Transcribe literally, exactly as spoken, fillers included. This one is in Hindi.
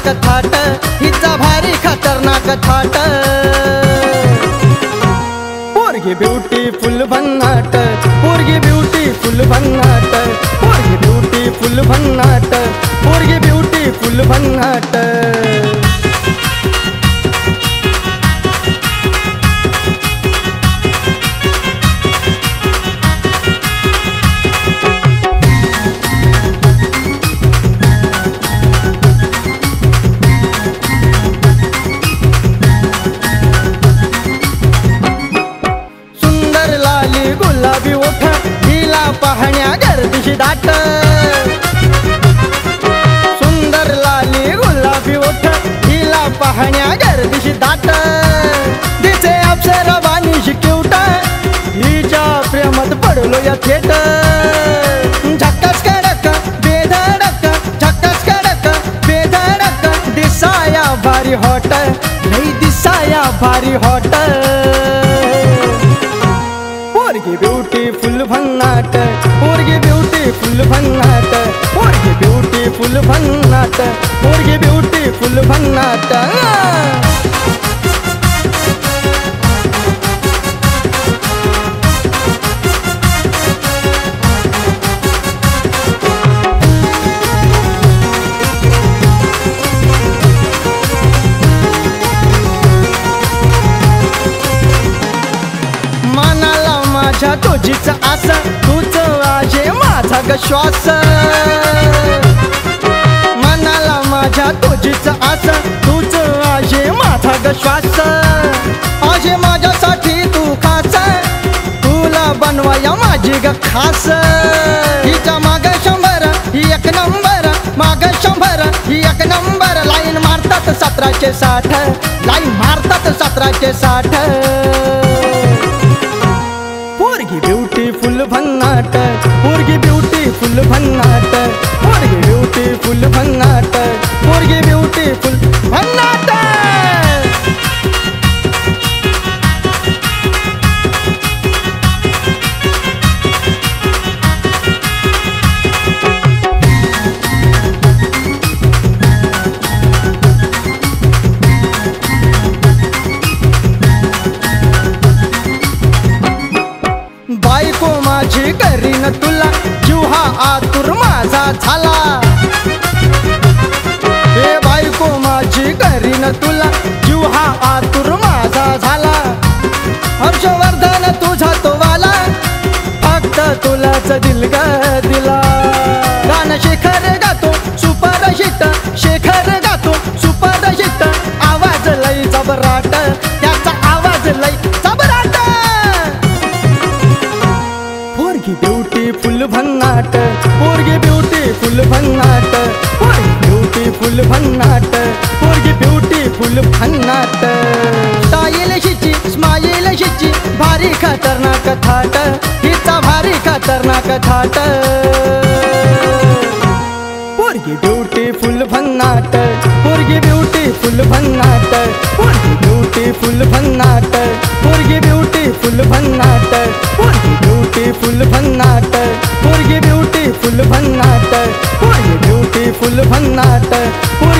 खतरनाक थाट, हिचा भारी खतरनाक थाट। पोरगी ब्यूटीफुल भन्नाट, पोरगी ब्यूटीफुल भन्नाट, पोरगी ब्यूटीफुल भन्नाट, पोरगी ब्यूटीफुल भन्नाट। गुलाबी ओठ, हिला पाहण्या गर्दीची दाट। सुंदर लाली गुलाबी ओठ, हिला पाहण्या गर्दीची दाट। तिचे अप्सरा वाणीशी क्यूट, हिच्या प्रेमात पडलो या थेट। झक्कास कडक बेधडक, झक्कास कडक बेधडक, दिसाया भारी हॉट, लई दिसाया भारी हॉट। पोरगी ब्यूटीफुल भन्नाट, पोरगी ब्यूटीफुल भन्नाट, पोरगी ब्यूटीफुल भन्नाट, पोरगी ब्यूटीफुल भन्नाट। माझ्या तुझीच आस, तूच वाजे माझा ग श्वास। मनाला माझ्या तुझीच आस, तूच वाजे माझा ग श्वास। आज माझ्यासाठी तू खास, तुला बनवाया माझी ग खास। हिच्या माग शंभर ही एक नंबर, माग शंभर ही एक नंबर। लाईन मारतात सतराशे साठ, लाईन मारतात सतराशे साठ। पोरगी ब्यूटीफुल भन्नाट, पोरगी ब्यूटीफुल भन्नाट, पोरगी ब्यूटीफुल भन्नाट, पोरगी ब्यूटीफुल भन्नाट। बायको माझी करीन तुला, जिव्हा आतुर माझा झाला। हे बायको माझी करीन तुला, जिव्हा आतुर माझा झाला। हर्षवर्धन तुझा तो वाला, फक्त तुलाच दिल ग दिला। गाणं शेखर गातो सुपरहिट, शेखर गातो सुपरहिट। आवाज लई जबराट, त्याचा आवाज लई जबराट। पोरगी ब्यूटीफुल भन्नाट, पोरगी ब्यूटीफुल भन्नाट, पोरगी ब्यूटीफुल भन्नाट, पोरगी ब्यूटीफुल भन्नाट। स्टाईल शिची स्माईल शिची, भारी खतरनाक थाट, हिचा भारी खतरनाक थाट। पोरगी ब्यूटीफुल भन्नाट, पोरगी ब्यूटीफुल भन्नाट, पोरगी ब्यूटीफुल भन्नाट, पोरगी ब्यूटीफुल भन्नाट, पोरगी ब्यूटीफुल भन्नाट, पोरगी ब्यूटीफुल भन्नाट, पोरगी ब्यूटीफुल भन्नाट।